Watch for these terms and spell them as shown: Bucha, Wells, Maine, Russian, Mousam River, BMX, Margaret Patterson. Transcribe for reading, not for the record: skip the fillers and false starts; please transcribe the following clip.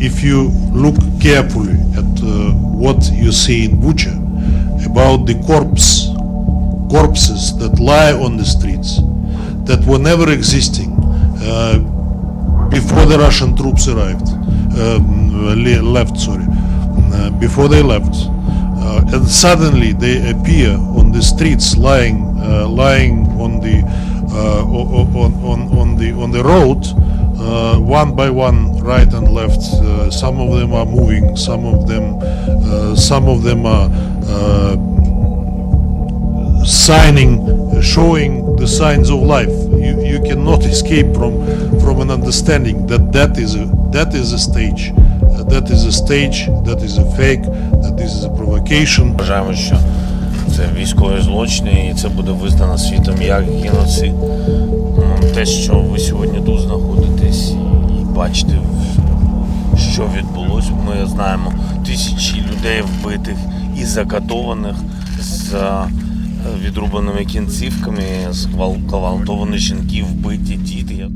If you look carefully at what you see in Bucha about the corpses that lie on the streets, that were never existing before the Russian troops arrived, before they left, and suddenly they appear on the streets, lying on the road. One by one, right and left. Some of them are moving. Some of them are showing the signs of life. You cannot escape from an understanding that that is a stage. That is a stage. That is a fake. That is a provocation. Вважаємо, що це військові злочини, і це буде визнано світом як геноцид. Те, що ви сьогодні тут знаходитесь і бачите, що відбулося, ми знаємо тисячі людей вбитих і закатованих з відрубаними кінцівками, зґвалтовані жінки, вбиті діти.